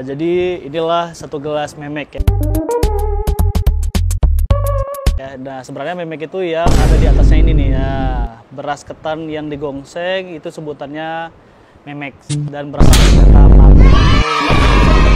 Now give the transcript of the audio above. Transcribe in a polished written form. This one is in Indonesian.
Jadi inilah satu gelas memek ya. Nah sebenarnya memek itu yang ada di atasnya ini nih ya, beras ketan yang digongseng itu sebutannya memek, dan beras ketan